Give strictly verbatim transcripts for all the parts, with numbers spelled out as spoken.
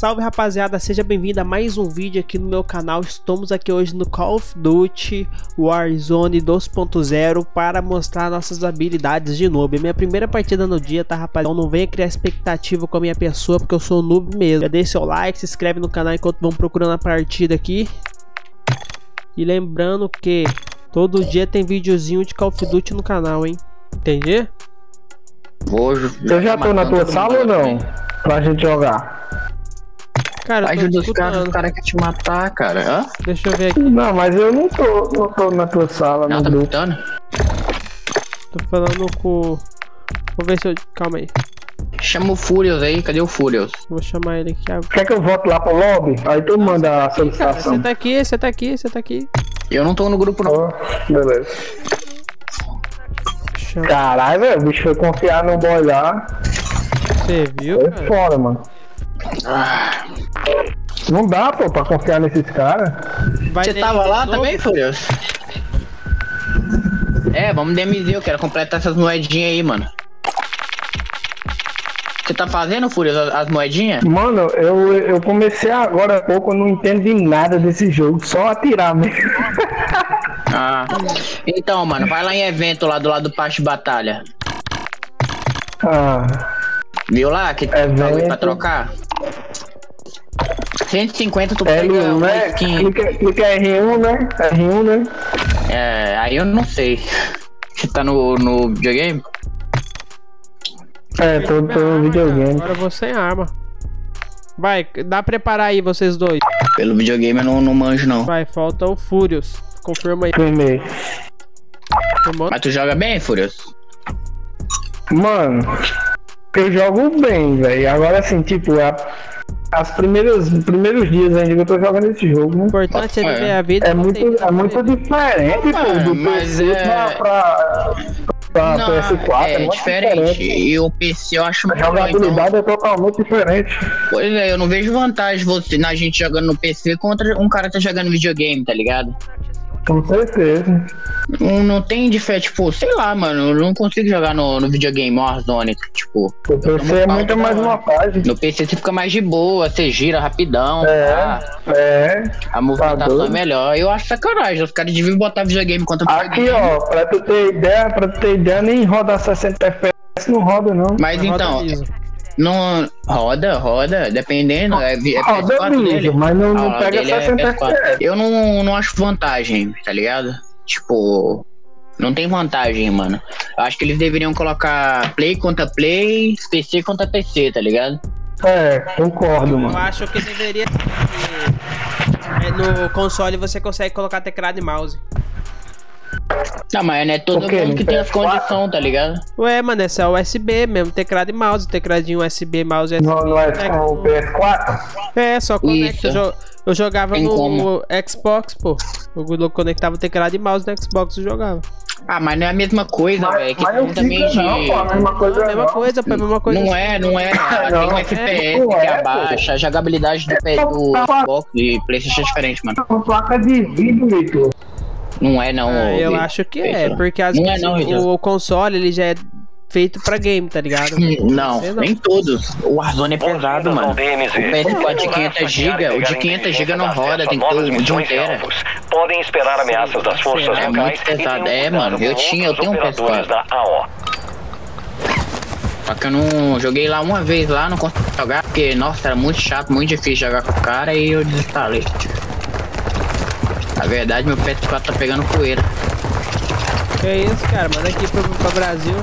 Salve rapaziada, seja bem-vindo a mais um vídeo aqui no meu canal. Estamos aqui hoje no Call of Duty Warzone dois ponto zero para mostrar nossas habilidades de noob. Minha primeira partida no dia, tá rapaziada? Então não venha criar expectativa com a minha pessoa, porque eu sou noob mesmo. Já deixa seu like, se inscreve no canal enquanto vão procurando a partida aqui. E lembrando que todo dia tem videozinho de Call of Duty no canal, hein? Entender? Eu já tô na tua sala ou não? Pra gente jogar. Cara, ajuda os caras, os caras querem te matar, cara. Hã? Deixa eu ver aqui. Não, mas eu não tô, não tô na tua sala, não. Tá lutando? Tô falando com... Vou ver se eu... Calma aí. Chama o Furious aí, cadê o Furious? Vou chamar ele aqui. Quer que eu volte lá pro lobby? Aí tu manda a solicitação. Você tá aqui, você tá aqui, você tá aqui. Eu não tô no grupo não. Oh, beleza. Caralho, velho, o bicho foi confiar no boy lá. Você viu, foi cara? Fora, mano. Ah. Não dá, pô, pra confiar nesses caras. Você tava lá também, Furious? É, vamos D M Z, eu quero completar essas moedinhas aí, mano. Você tá fazendo, Furious, as moedinhas? Mano, eu, eu comecei agora há pouco, eu não entendo de nada desse jogo, só atirar mesmo. Ah. Então, mano, vai lá em evento lá do lado do Passe de Batalha. Ah. Viu lá que tem evento... pra trocar? cento e cinquenta tu pega L um, uma né? skin. Clica, clica R um, né? R um, né? É, aí eu não sei. Você tá no, no videogame? É, tô, tô no videogame. Agora eu vou sem arma. Vai, dá pra preparar aí vocês dois. Pelo videogame eu não, não manjo não. Vai, falta o Furious. Confirma aí. Primeiro. Mas tu joga bem, Furious? Mano, eu jogo bem, velho. Agora assim, tipo, a... As primeiras, primeiros dias ainda que eu tô jogando esse jogo, né? O importante é viver a vida. É muito, é muito diferente, pô, do P C pra, pra, pra não, P S quatro. É, é diferente. diferente. E o P C eu acho muito. A jogabilidade então... é totalmente diferente. Pois é, eu não vejo vantagem você, na gente jogando no P C contra um cara que tá jogando videogame, tá ligado? Com certeza. Não, não tem diferença, tipo, sei lá, mano, eu não consigo jogar no, no videogame Warzone, tipo... O P C é muito mais uma página. No P C você fica mais de boa, você gira rapidão, é, tá? É, a movimentação tá é melhor. Eu acho sacanagem, os caras deviam botar videogame contra o videogame. Aqui, ó, pra tu ter ideia, pra tu ter ideia, nem roda sessenta F P S, não roda, não. Mas não então... Roda não roda, roda, dependendo, ah, é, é P S quatro dele, mas não, não ah, pega sessenta F P S. É eu não, não acho vantagem, tá ligado? Tipo, não tem vantagem, mano. Eu acho que eles deveriam colocar play contra play, P C contra P C, tá ligado? É, concordo, eu mano. Eu acho que deveria ser. No console você consegue colocar teclado e mouse. Não, mas não é todo okay, mundo que tem as condições, tá ligado? Ué, mano, essa é U S B mesmo, teclado e mouse, tecladinho U S B, mouse U S B. Não, não é só o P S quatro? É, só conecta. Eu, eu jogava tem no como. Xbox, pô. Eu conectava o teclado e mouse no Xbox e jogava. Ah, mas não é a mesma coisa, velho. Que mas também não, de... não, pô, a mesma coisa, não, mesma coisa, pô, a mesma coisa. Não é, não é. Não, tem um F P S é, que é, abaixa, a jogabilidade do, é, do Xbox e PlayStation é diferente, mano. Com placa de vídeo, Ítalo. Não é não. Ah, eu acho que é, porque às vezes é, o, o console ele já é feito pra game, tá ligado? Não, não. Nem todos. O Warzone é pesado, mano. O P S quatro de quinhentos gigas, o de quinhentos gigas não roda, tem que ter o de um tera. Podem esperar ameaças das forças locais. É muito pesado, é, mano. Eu tinha, eu tenho um P S quatro. Só que eu não joguei lá uma vez lá, não consegui jogar, porque nossa, era muito chato, muito difícil jogar com o cara e eu desinstalei. Na verdade, meu P S quatro tá pegando poeira. Que é isso, cara? Manda aqui pro, pro Brasil.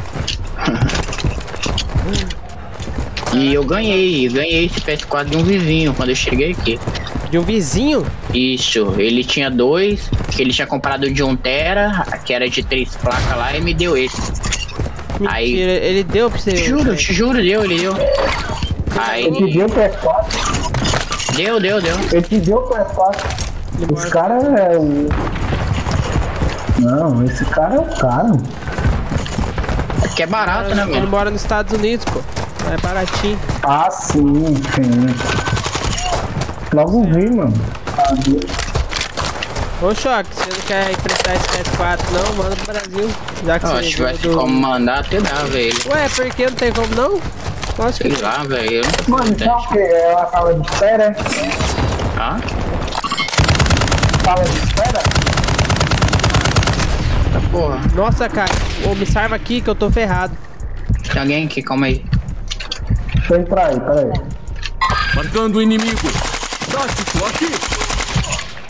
E eu ganhei, ganhei esse P S quatro de um vizinho quando eu cheguei aqui. De um vizinho? Isso, ele tinha dois, ele tinha comprado de um tera, que era de três placas lá, e me deu esse. Mentira, aí ele deu pra você? Juro, né? Te juro, deu, ele deu. Aí... Ele deu o P S quatro? Deu, deu, deu. Ele te deu o P S quatro? Esse cara é o... Não, esse cara é o cara. É que é barato, ele, né, mano? Ele mora nos Estados Unidos, pô. É baratinho. Ah, sim, sim. Logo vi, mano. Ô, Choque, você não quer emprestar esse P S quatro, não? Manda pro Brasil. Já que eu você... Acho que vai ter como mandar até dá, velho. Ué, por que não tem como, não? Nossa, que lá, velho. Mano, só que ela fala de espera. Ah? Fala de espera? Tá porra. Nossa, cara. Ô, me salva aqui que eu tô ferrado. Tem alguém aqui, calma aí. Deixa eu entrar aí, peraí. Marcando o inimigo. Tático, aqui.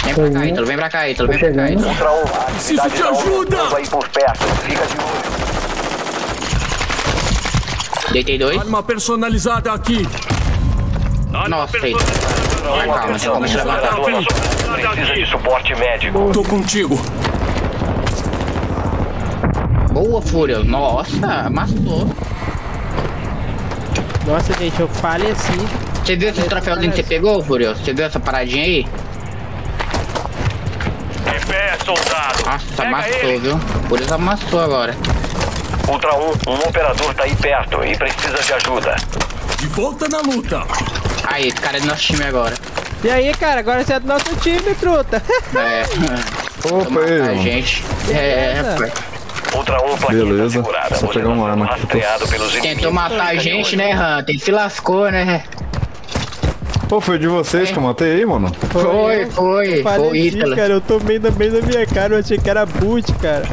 Vem pra cá, Ítalo, vem pra cá, Ítalo, vem pra cá, Ítalo. Preciso de ajuda! Fica de olho. Deitei dois. Arma personalizada aqui. Nossa, aí. Calma, calma, deixa eu levantar. Preciso de suporte médico. Tô contigo. Boa, Fúria. Nossa, amassou. Nossa, gente, eu faleci. Você viu esse troféuzinho que você pegou, Fúria? Você viu essa paradinha aí? De pé, soldado. Nossa, amassou, viu? Por isso amassou agora. Ultra um, um operador tá aí perto e precisa de ajuda. De volta na luta. Aí, esse cara é do nosso time agora. E aí, cara, agora você é do nosso time, truta. É. Opa, aí, gente. Beleza. É, pai. Ultra um, plaquinha segurada. Só pegar uma arma aqui. Tentou matar a gente, né, Hunter? Se lascou, né? Pô, foi de vocês é. que eu matei aí, mano? Foi, foi. Foi, Ítalo. Cara, eu tomei no meio da minha cara, eu achei que era boot, cara.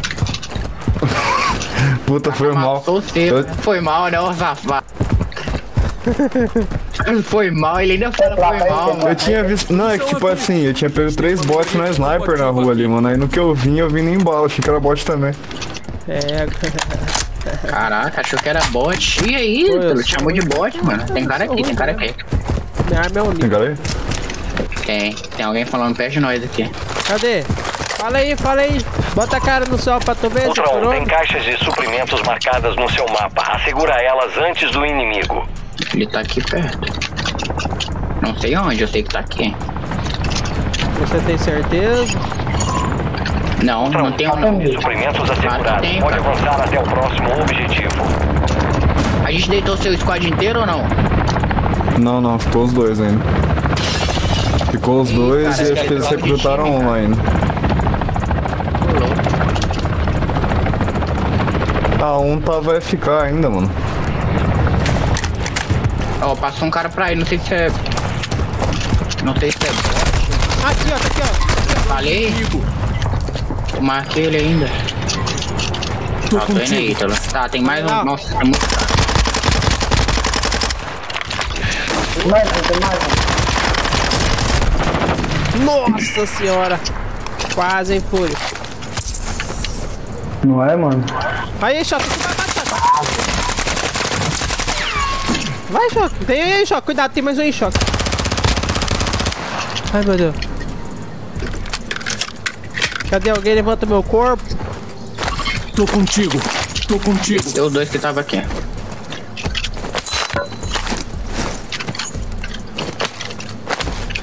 Puta, ah, foi mal. Cedo, eu... né? Foi mal, né, o safado? Foi mal, ele ainda fala foi mal. Eu mano. tinha visto. Não, é que tipo assim, eu tinha pego três bots na sniper na rua ali, mano. Aí no que eu vim, eu vim no embalo. Achei que era bot também. É, caraca, achou que era bot. E aí, Ítalo? Chamou de bot, mano. Tem cara aqui, tem cara aqui. Tem cara aí? Tem, tem alguém falando perto de nós aqui. Cadê? Fala aí, fala aí. Bota a cara no sol pra tu ver. Ultron, tem caixas de suprimentos marcadas no seu mapa. Assegura elas antes do inimigo. Ele tá aqui perto. Não sei onde, eu sei que tá aqui. Você tem certeza? Não, Ultron, não tem onde. Suprimentos assegurados. Tem, pode avançar até o próximo objetivo. A gente deitou seu squad inteiro ou não? Não, não. Ficou os dois ainda. Ficou os Ih, dois cara, e acho que eles recrutaram time, um cara. ainda. Ah, um tá, vai ficar ainda, mano. Ó, oh, passou um cara pra aí, não sei se é... Não sei se é bot. Aqui, ó, aqui, ó. Falei. Eu marquei ele ainda. Tô tá, tô indo aí, Ítalo. Tá, tem mais um... Nossa, é muito caro. Mais um, tem mais um. Nossa senhora. Quase, hein, Fúria. Não é, mano? Aí, Choque, vai, vai, Choque. Vai, Choque. Tem aí, Choque. Cuidado, tem mais um aí, Choque. Ai, meu Deus. Cadê alguém? Levanta meu corpo. Tô contigo. Tô contigo. Deu dois que tava aqui.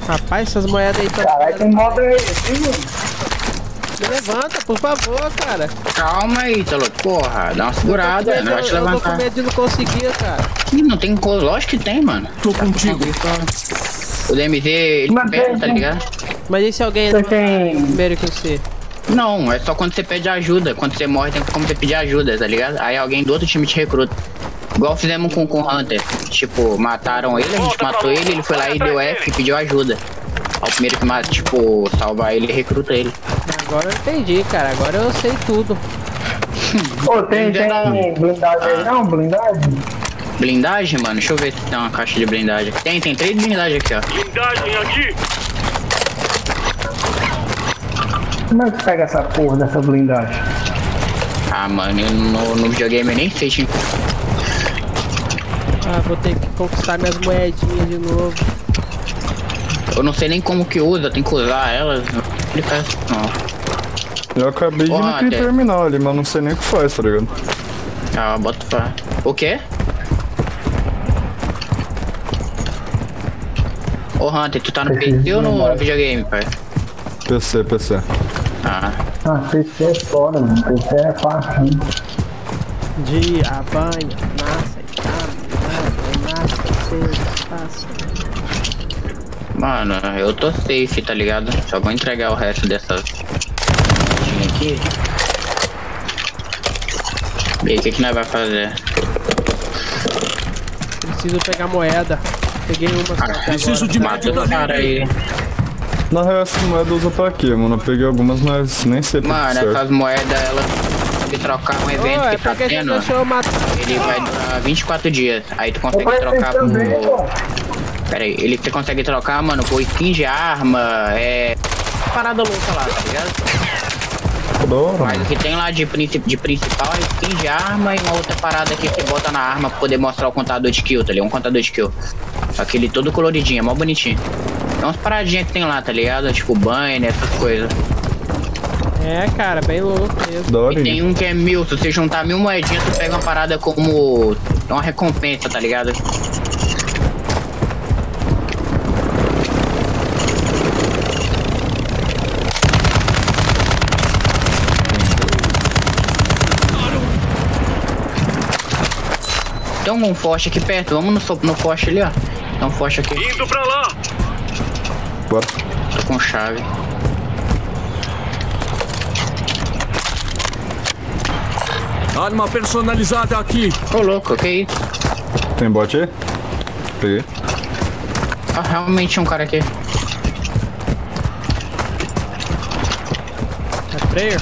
Rapaz, essas moedas aí... Tá... Caralho, tem moda aí, viu? Me levanta, por favor, cara. Calma aí, Ítalo. Porra, dá uma segurada, medo, não vai te levantar. Eu tô com medo de não conseguir, cara. Ih, não tem coisa. Lógico que tem, mano. Tô tá contigo. O D M Z, ele pega, tá ligado? Mas e se alguém é tem... primeiro que você? Não, é só quando você pede ajuda. Quando você morre, tem como você pedir ajuda, tá ligado? Aí alguém do outro time te recruta. Igual fizemos com, com o Hunter. Tipo, mataram ele, a gente Volta matou ele, ele foi lá e deu F e pediu ajuda. Ao primeiro que mata, tipo, salvar ele e recruta ele. Agora eu entendi, cara. Agora eu sei tudo. Ô, tem, tem blindagem aí, não? Blindagem? Blindagem, mano? Deixa eu ver se tem uma caixa de blindagem. Tem, tem três blindagens aqui, ó. Blindagem aqui! Como é que pega essa porra dessa blindagem? Ah, mano, eu no, no videogame eu nem sei, tipo. Ah, vou ter que conquistar minhas moedinhas de novo. Eu não sei nem como que usa, tem que usar elas. Não. Eu acabei de ir no terminal ali, mas não sei nem o que faz, tá ligado? Ah, bota pra... O quê? Ô oh, Hunter, tu tá no P C ou no videogame, pai? P C, P C. Ah. Ah, P C é foda, mano. P C é fácil, hein? De apanha, massa, apanha, massa, massa, massa. Mano, eu tô safe, tá ligado? Só vou entregar o resto dessas... Aqui. E aí, o que que nós vai fazer? preciso pegar moeda. Peguei uma. Ah, preciso de madeira aí. Na real, essas moedas eu já tô aqui, mano. Eu peguei algumas, mas nem sei porque. Mano, certo. Essas moedas, ela sabe trocar um evento oh, que é tá tendo. Ele vai durar vinte e quatro dias. Aí tu consegue eu trocar por. Pera aí, ele você consegue trocar, mano, por skin de arma, é. Parada louca lá, tá ligado? Adoro. Mas o que tem lá de, de principal é skin de arma e uma outra parada que você bota na arma pra poder mostrar o contador de kill, tá ligado? Um contador de kill. Só que ele todo coloridinho, é mó bonitinho. É umas paradinhas que tem lá, tá ligado? Tipo banner, essas coisas. É, cara, bem louco mesmo. E tem um que é mil, se você juntar mil moedinhas, tu pega uma parada como uma recompensa, tá ligado? Tem um forte aqui perto, vamos no, so no forte ali, ó. Tem um forte aqui. Indo pra lá! Bora. Tô com chave. Arma personalizada aqui. Ô louco, que isso? Tem bot aí? Peguei. Ah, realmente um cara aqui. É freio?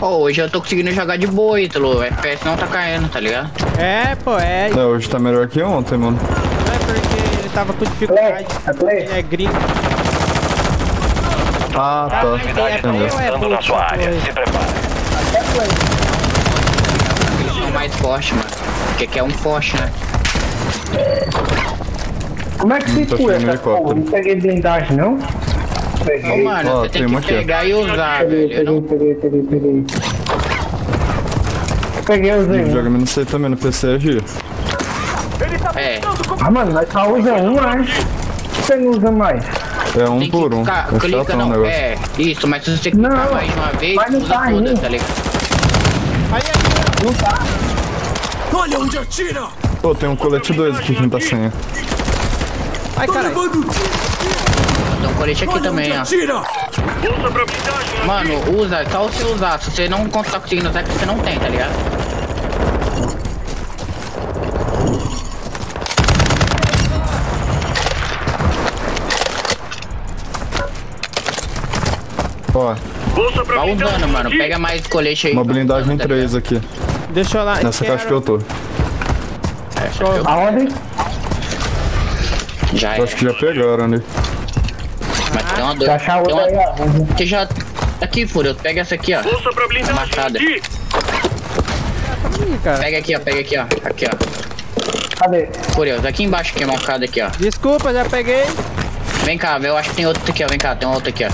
Oh, hoje eu tô conseguindo jogar de boa, Ítalo. O F P S não tá caindo, tá ligado? É, pô, é. Não, hoje tá melhor que ontem, mano. Tava com dificuldade, é, é gringo. Ah, tá. Entrando na sua área, se prepara. Até play. É mais forte, mano. Porque aqui é um forte, né? Como é que você cura essa porra? Não peguei blindagem, não? Peguei. Ô, mano, você tem que pegar e usar, velho. Peguei, peguei, peguei. Peguei, usei. Joga menos C também no P C G. É. Ah, mano, nós só usa um, né? Você não usa mais. É um que por um. Ficar, é clica, não, um é. Isso, mas se você clicar não, mais uma vez, mas não usa tá toda, tá ligado? Aí, aí, não tá. Olha onde atira! Pô, tem um colete dois aqui que não tá sem. Ai, cara. Tem um colete aqui olha também, ó. Usa mano, usa, só você usar. Se você não tá conseguindo usar, porque você não tem, tá ligado? Ó, tá usando, mano. Pega mais colete aí. Uma blindagem três aqui. Deixa eu lá. Nessa caixa que eu tô. Aonde? Já é. Acho que já pegaram, né? Mas tem uma doida. Tem uma... Você já... Aqui, Furious. Pega essa aqui, ó. Amassada. Pega aqui, ó. Pega aqui, ó. Aqui, ó. Cadê? Furious, aqui embaixo que é marcado aqui, ó. Desculpa, já peguei. Vem cá, eu acho que tem outro aqui, ó. Vem cá, tem um outro aqui, ó.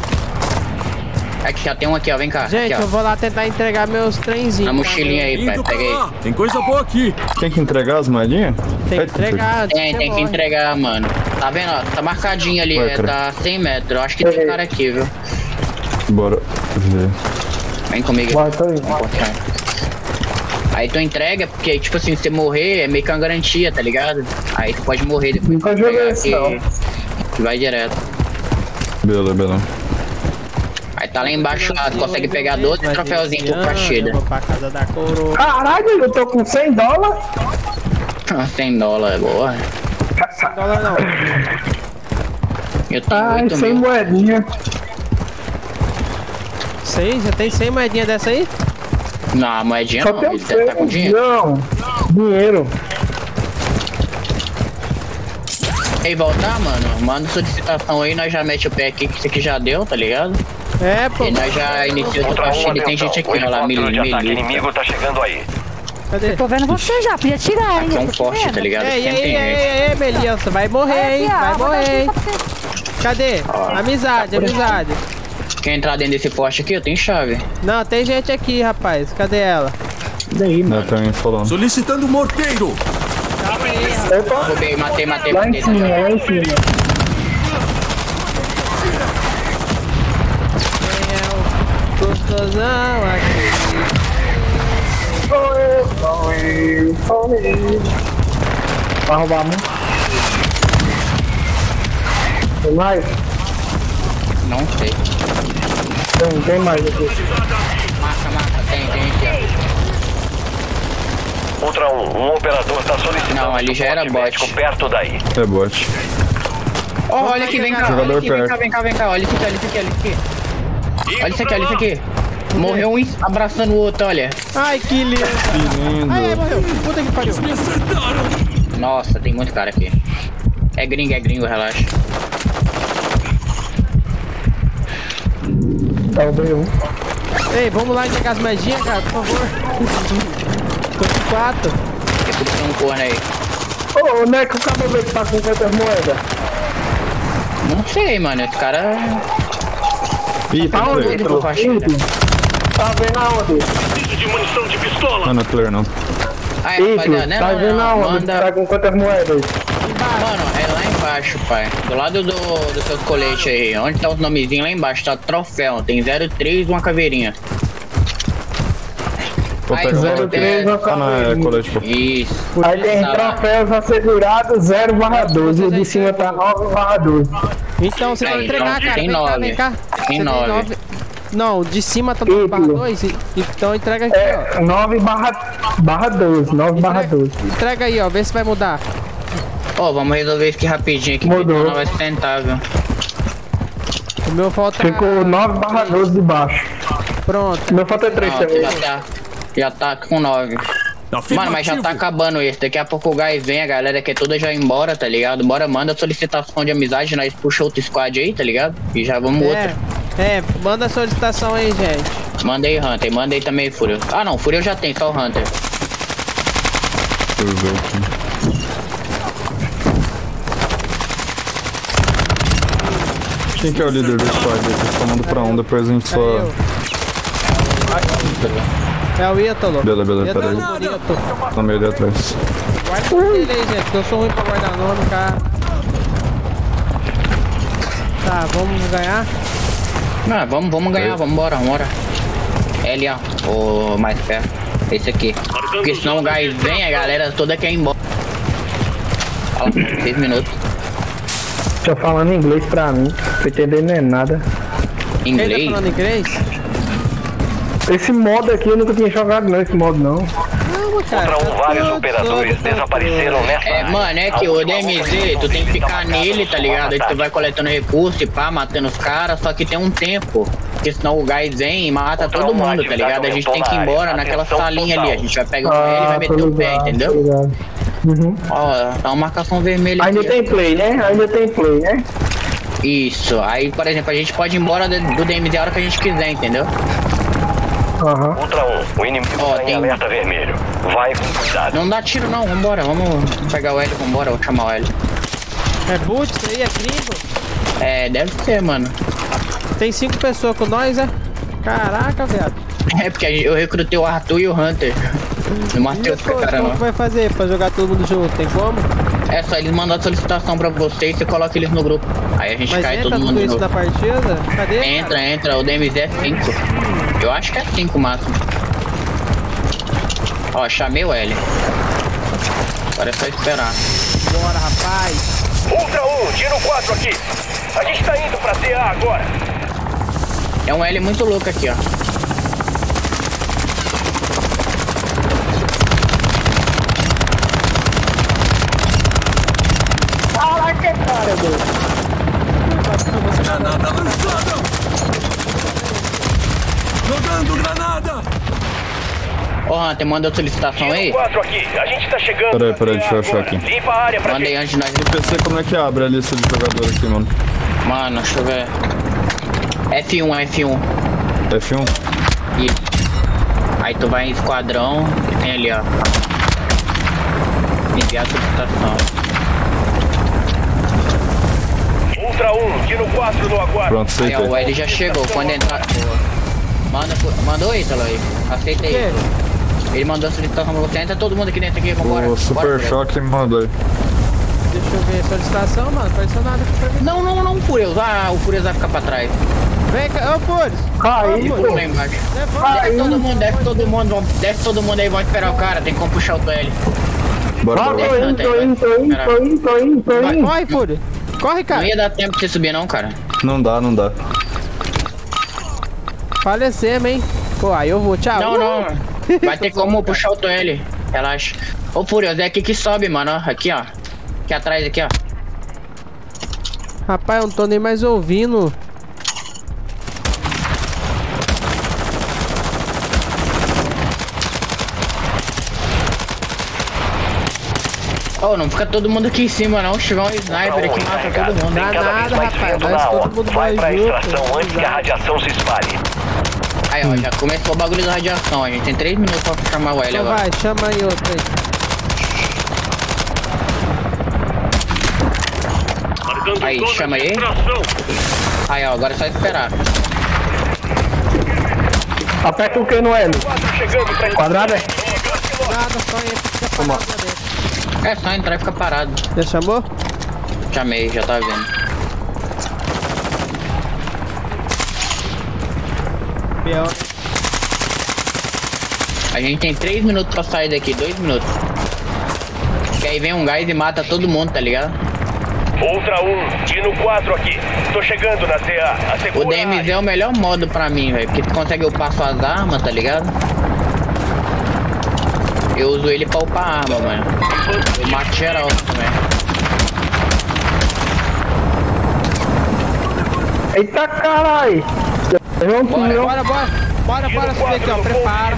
Aqui, já tem um aqui, ó. Vem cá. Gente, aqui, eu vou lá tentar entregar meus trenzinhos. Na mochilinha aí, pai. Pega aí. Tem coisa boa aqui. Tem que entregar as moedinhas? Tem que entregar. Tem, tem que entregar, mano. Tá vendo, ó? Tá marcadinho ali. Vai, é, tá cem metros. Acho que tem um cara aqui, viu? Bora ver. Vem comigo. Vai, tá aí. Aí tu entrega, porque, tipo assim, se você morrer, é meio que uma garantia, tá ligado? Aí tu pode morrer depois. Nunca joguei isso, não. Vai direto. Beleza, beleza. Aí tá lá embaixo lá, tu consegue pegar doze troféuzinhos por partida. Caralho, eu tô com cem dólares. cem dólares, boa. cem dólares não. Eu tô com cem moedinha. Sei, já tem cem moedinha dessa aí? Não, moedinha não, ele deve tá com dinheiro. Não, dinheiro. E voltar, mano, manda solicitação aí, nós já mete o pé aqui, que isso aqui já deu, tá ligado? É, pô. E nós já iniciou outra partida, tem gente aqui, olha lá, milho, milho. O inimigo tá chegando aí. Cadê? Eu tô vendo você já, podia tirar, hein? Aqui é um forte, tá ligado? Ei, ei, ei, ei, beleza, vai morrer, hein? Vai morrer, hein? Cadê? Amizade, amizade. Quer entrar dentro desse forte aqui? Eu tenho chave. Não, tem gente aqui, rapaz. Cadê ela? Daí, mano. Solicitando morteiro. Roubei, matei, matei, matei. Gostosão aqui. Foi, foi, foi. Vai roubar muito? Tem mais? Não sei. Tem, tem mais aqui. Marca, marca, tem, tem aqui. contra um. Um operador tá solicitando. Não, ali já era bot. Perto daí. É bot. Oh, olha aqui, vem cá, olha aqui, vem cá, vem cá, vem cá. Olha isso aqui, olha isso aqui, olha isso aqui. Olha isso aqui, olha isso aqui. Morreu um abraçando o outro, olha. Ai, que lindo. Ai, é, morreu. Puta que pariu. Nossa, tem muito cara aqui. É gringo, é gringo, relaxa. Talvez um. Ei, vamos lá entregar as magias, cara, por favor. Tô com quatro. Tem que ter um corno aí. Ô, oh, Neco, acabou de estar com quantas moedas? Não sei, mano, esse cara... Ih, tá onde ele foi faxina? Tá vendo aonde? Preciso de munição de pistola. Não, não é player, não. Ah, é, rapaziada, né, tá mano? Tá vendo aonde? Manda... Tá com quantas moedas? Mano, é lá embaixo, pai. Do lado do, do seu colete aí. Onde tá o nomezinho lá embaixo? Tá troféu. Tem zero três, uma caveirinha. Vou aí, zero três, uma caveirinha. Isso. Aí tem tá troféus lá. Assegurados zero barra doze. E de cima tá nove barra doze. Então, você aí, vai entregar, então, cara. Tem nove. Vem cá, vem cá. Tem nove. Não, de cima tá nove barra dois, então entrega aqui, é, ó. nove barra doze, nove barra doze. Entrega aí, ó. Vê se vai mudar. Ó, oh, vamos resolver isso aqui rapidinho, que não vai ser tentável. O meu falta... Ficou nove barra doze de baixo. Pronto. O meu falta é três também. Já tá, já tá com nove. Afirmativo. Mano, mas já tá acabando isso. Daqui a pouco o gás vem, a galera aqui toda já embora, tá ligado? Bora, manda solicitação de amizade, nós puxa outro squad aí, tá ligado? E já vamos é, outra. É, manda a solicitação aí, gente. Mandei Hunter, mandei também Furious. Ah não, Furious já tem, só o Hunter. Deixa eu ver aqui. Quem que é o líder do squad? Tomando pra um, depois a gente só... É o Ítalo. Beleza, beleza, peraí. Tô meio ali atrás. Guarda o dele aí, gente, que eu sou ruim pra guardar nome, cara. Tá, vamos ganhar? Não, vamos, vamos ganhar, vamos embora, vamos embora. É ali, ó, o mais perto. Esse aqui. Porque senão o gás vem, a galera toda quer ir embora. Fala, seis minutos. Tô falando inglês pra mim, tô entendendo é nada. Inglês? Quem tá falando inglês? Esse modo aqui eu nunca tinha jogado não, esse modo não. Não, cara. Contra um, vários operadores desapareceram nessa área. É, mano, é que o D M Z, tu tem que ficar nele, tá ligado? Aí tu vai coletando recursos e pá, matando os caras, só que tem um tempo. Porque senão o gás vem e mata todo mundo, tá ligado? A gente tem que ir embora naquela salinha ali, a gente vai pegar com ele e vai meter o pé, entendeu? Uhum. Ó, tá uma marcação vermelha. Ainda aqui, tem play, né? Ainda tem play, né? Isso. Aí, por exemplo, a gente pode ir embora do D M Z a hora que a gente quiser, entendeu? Aham. Uhum. Contra um, o inimigo ó, tem alerta vermelho. Vai com cuidado. Não dá tiro não, vambora. Vamos pegar o L, vambora, vou chamar o L. É boot isso aí? É gringo? É, deve ser, mano. Tem cinco pessoas com nós, é? Caraca, velho. É, porque eu recrutei o Arthur e o Hunter. Não matei outro cara, não. O que vai fazer pra jogar todo mundo junto? Tem como? É só eles mandam a solicitação pra você e você coloca eles no grupo. Aí a gente mas cai todo mundo junto. Mas entra tudo isso da partida? Cadê? Entra, cara? Entra. O D M Z é cinco. Eu acho que é cinco máximo. Ó, chamei o L. Agora é só esperar. Bora, rapaz. Ultra um, tiro quatro aqui. A gente tá indo pra T A agora. É um L muito louco aqui, ó. Granada lançada! Jogando granada! Ô oh, Hunter, manda solicitação aí? Aqui. A gente tá chegando. Peraí, peraí, deixa eu achar aqui. Mandei antes de nós. No P C, como é que abre a lista de jogador aqui, mano? Mano, deixa eu ver. F um, F um. F um? Isso. Aí tu vai em esquadrão e tem ali, ó. Enviar a solicitação. Ultra um, tiro quatro no aguardo. Pronto, aceitei. Aí, ó, o L já chegou, quando entrar... Manda, mandou o Ítalo aí, aceita aí. Ele mandou a solicitação pra você, entra todo mundo aqui dentro aqui, vambora. O Super Choque me mandou aí. Deixa eu ver a solicitação, mano, apareceu nada aqui pra mim. Não, não, não, Furious, ah, o Furious vai ficar pra trás. Vem cá, ô Furious. Aí, pô. Desce todo mundo, desce todo mundo, desce todo mundo aí, vamos esperar o cara, tem como puxar o L. Bora, bora. Tô indo, tô indo, tô indo, tô indo, tô indo, tô indo. Corre, Furious. Corre, cara. Não ia dar tempo de você subir não, cara. Não dá, não dá. Falecemos, hein. Pô, aí eu vou, tchau. Não, não. Vai ter como puxar o T L. relaxa. Ô, Furious, é aqui que sobe, mano, ó. Aqui, ó. Aqui atrás, aqui, ó. Rapaz, eu não tô nem mais ouvindo. Oh, não fica todo mundo aqui em cima, não. Chegou um sniper aqui, mata todo mundo. Não dá nada, rapaz. Mas todo mundo vai pra extração antes que a radiação se espalhe. Aí, ó, já começou o bagulho da radiação. A gente tem três minutos pra chamar o L agora. Vai, chama aí outro aí. Aí, chama aí. Aí, ó, agora é só esperar. Aperta o que no L. Quadrado é? Quadrado, só entra. Vamos lá. É só entrar e ficar parado. Já chamou? Chamei, já tá vendo. Pior. A gente tem três minutos pra sair daqui, dois minutos. Que aí vem um gás e mata todo mundo, tá ligado? Outra um, Dino quatro aqui. Tô chegando na C A. O D M Z é o melhor modo pra mim, velho. Porque tu consegue upar suas armas, tá ligado? Eu uso ele pra upar a arma, mano. Eu mato geral também. Eita caralho! Bora, bora, bora! Bora, bora, subir aqui, ó. Prepara.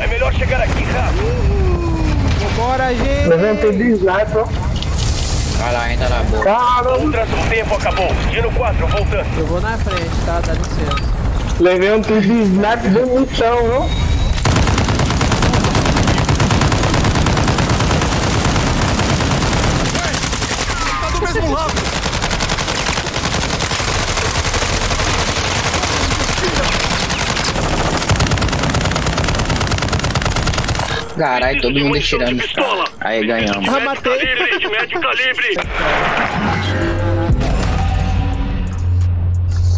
É melhor chegar aqui, rápido. Bora, gente! Levantei de sniper. Vai lá, entra na boa. Caramba! O tempo acabou. Tiro quatro, voltando. Eu vou na frente, tá? Dá licença. Levei um tiro de sniper de munição, viu? Caralho, todo mundo tirando. Aí ganhamos. Ah, matei.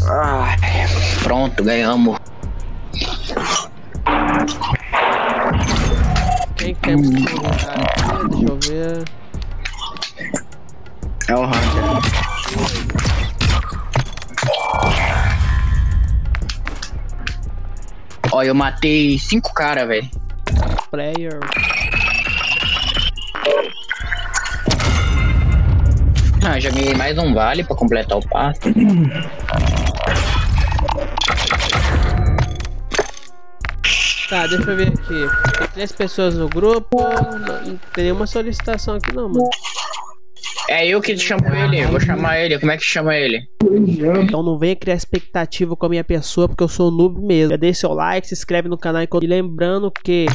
Ah, pronto, ganhamos. Quem quer me colocar? Deixa eu ver. É o Hunter. Ó, eu matei cinco caras, velho. Player. Ah, já ganhei mais um vale pra completar o passo. Tá, deixa eu ver aqui. Tem três pessoas no grupo. Não tem nenhuma solicitação aqui não, mano. É eu que chamo ele, eu vou chamar ele. Como é que chama ele? Então não venha criar expectativa com a minha pessoa, porque eu sou noob mesmo. Já deixa seu like, se inscreve no canal e lembrando que